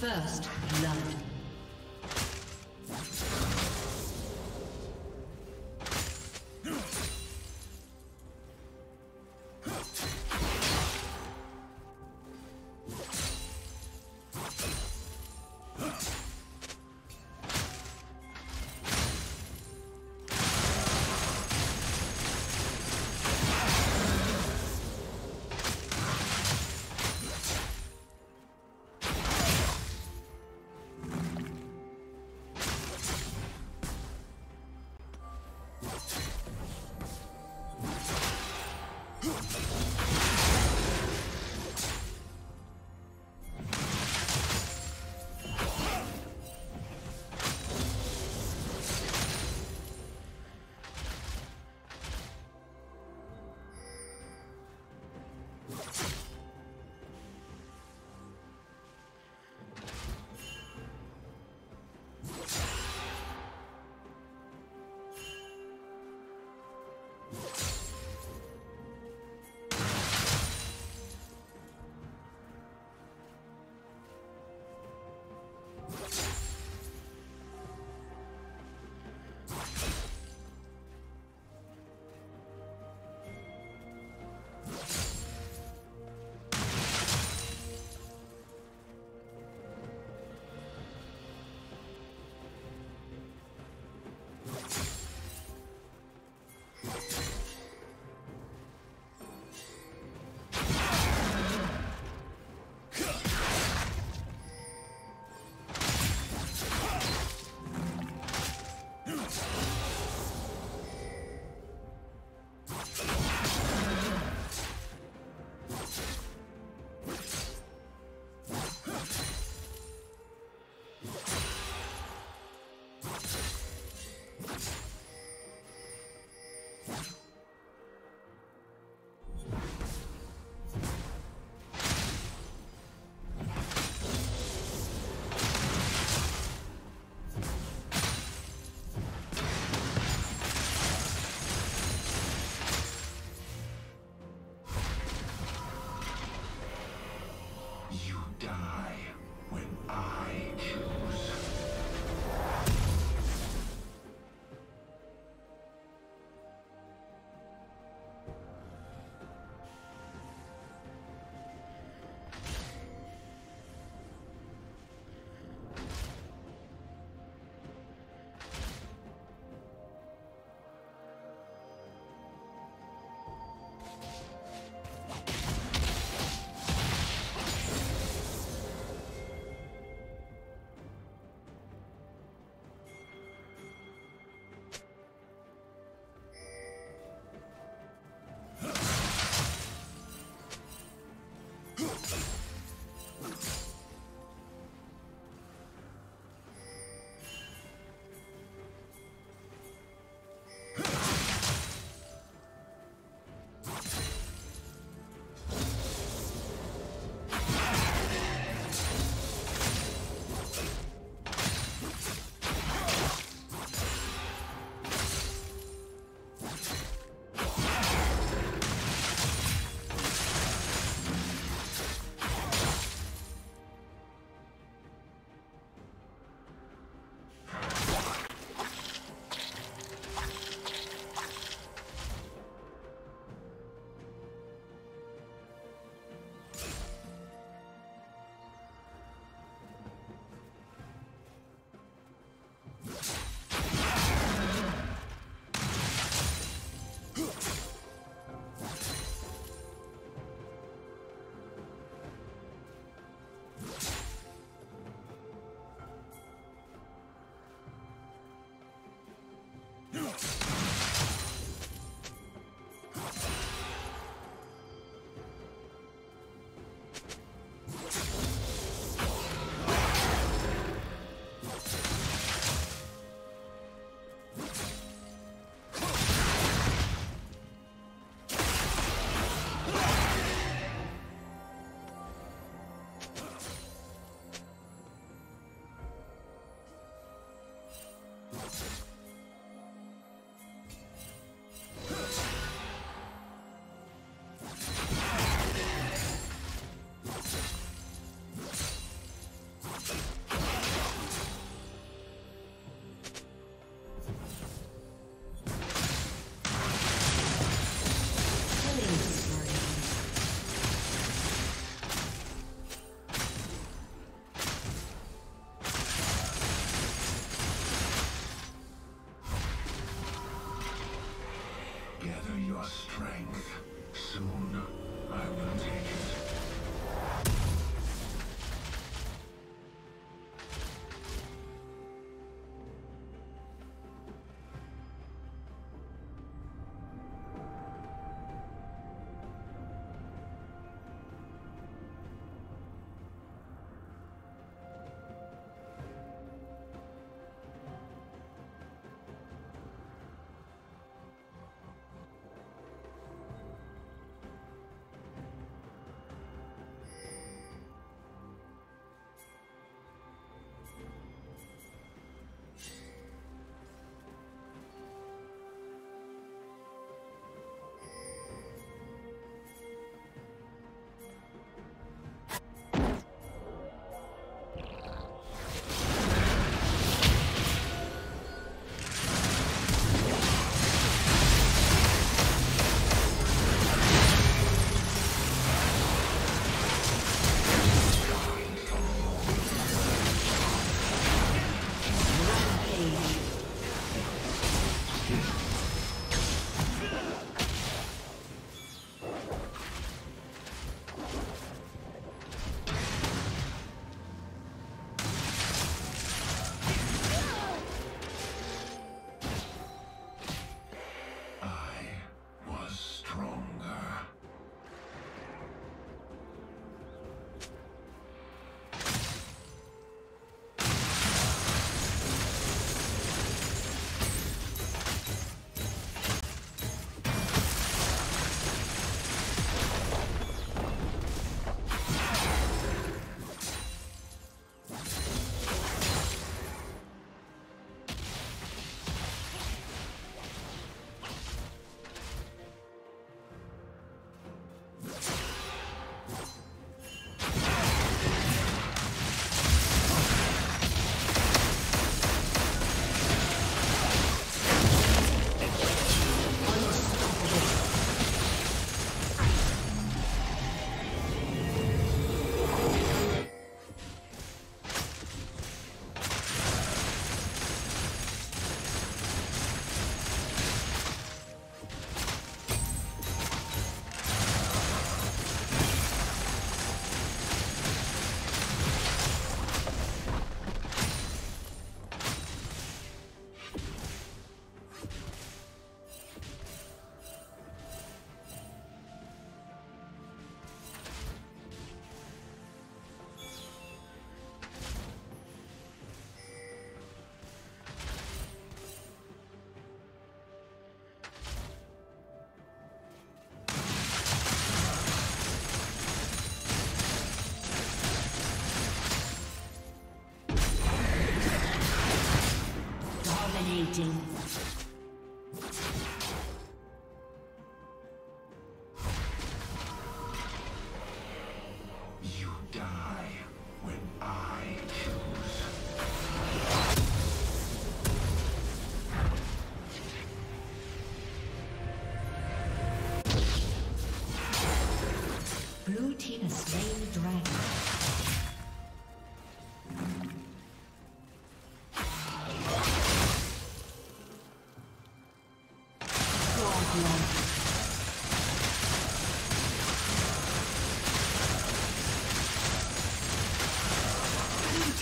First love.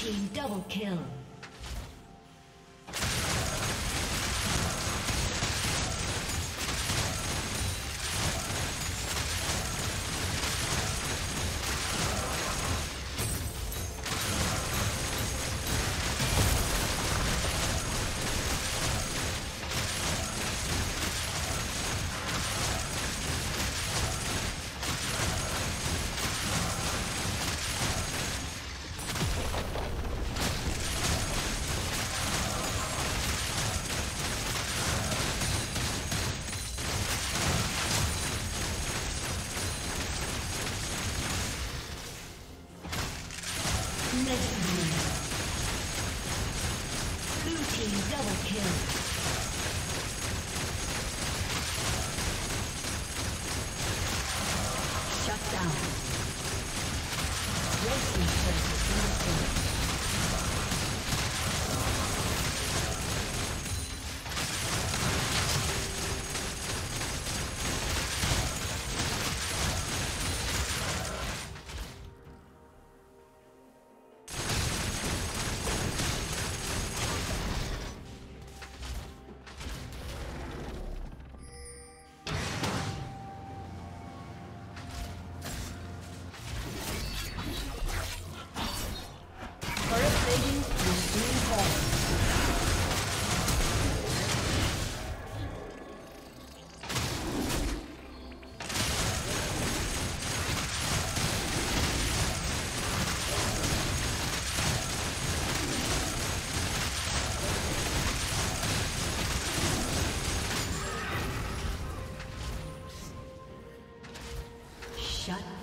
team double kill.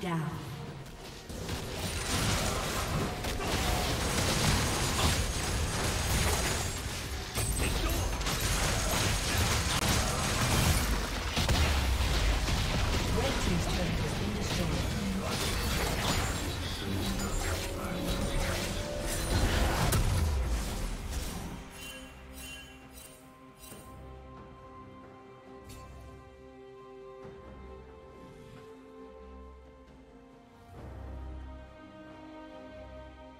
Down.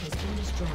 has been destroyed.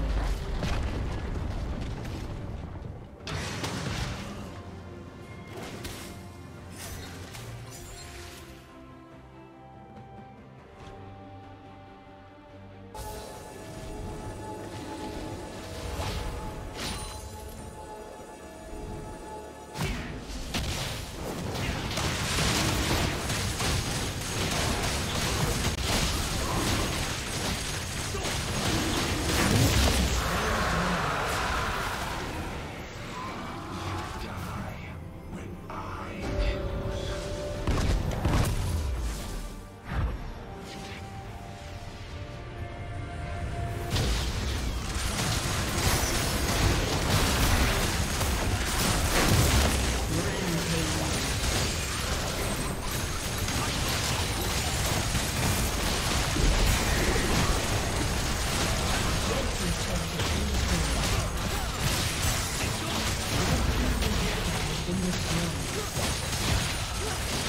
This